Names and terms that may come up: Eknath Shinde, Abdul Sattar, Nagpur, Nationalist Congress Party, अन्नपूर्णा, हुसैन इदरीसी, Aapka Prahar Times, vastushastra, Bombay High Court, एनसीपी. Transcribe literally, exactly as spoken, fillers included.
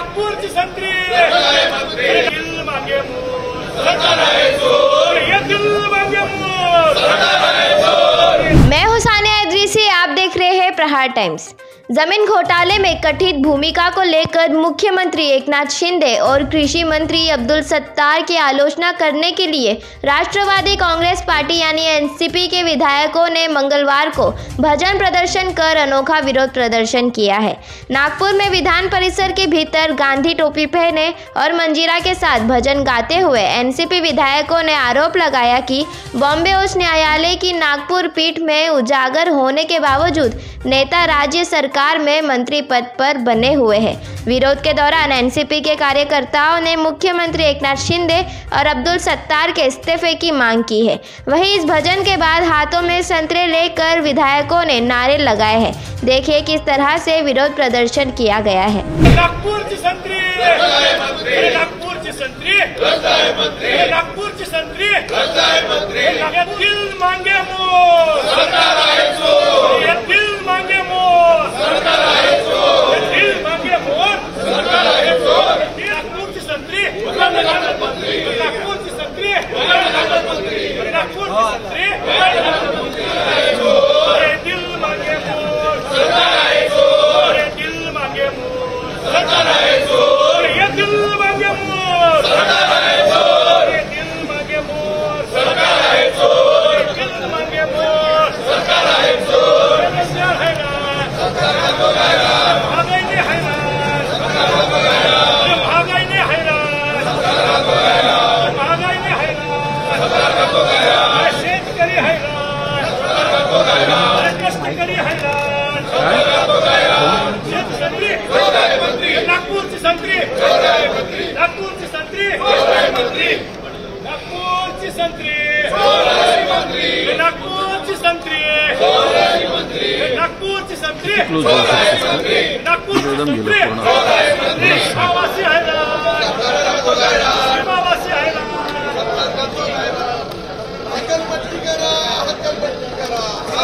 नागपूरची संत्री दिल मागे मैं हुसैन इदरीसी, आप देख रहे हैं प्रहार टाइम्स। जमीन घोटाले में कथित भूमिका को लेकर मुख्यमंत्री एकनाथ शिंदे और कृषि मंत्री अब्दुल सत्तार की आलोचना करने के लिए राष्ट्रवादी कांग्रेस पार्टी यानी एनसीपी के विधायकों ने मंगलवार को भजन प्रदर्शन कर अनोखा विरोध प्रदर्शन किया है। नागपुर में विधान परिसर के भीतर गांधी टोपी पहने और मंजीरा के साथ भजन गाते हुए एनसीपी विधायकों ने आरोप लगाया कि बॉम्बे उच्च न्यायालय की नागपुर पीठ में उजागर होने के बावजूद नेता राज्य सरकार में मंत्री पद पर बने हुए हैं। विरोध के दौरान एनसीपी के कार्यकर्ताओं ने मुख्यमंत्री एकनाथ शिंदे और अब्दुल सत्तार के इस्तीफे की मांग की है। वहीं इस भजन के बाद हाथों में संतरे लेकर विधायकों ने नारे लगाए हैं। देखिए किस तरह से विरोध प्रदर्शन किया गया है। नागपुर की संतरी, नागपुर की संतरी, नागपुर की संतरी, दिल मांगे हकलपट्टी करा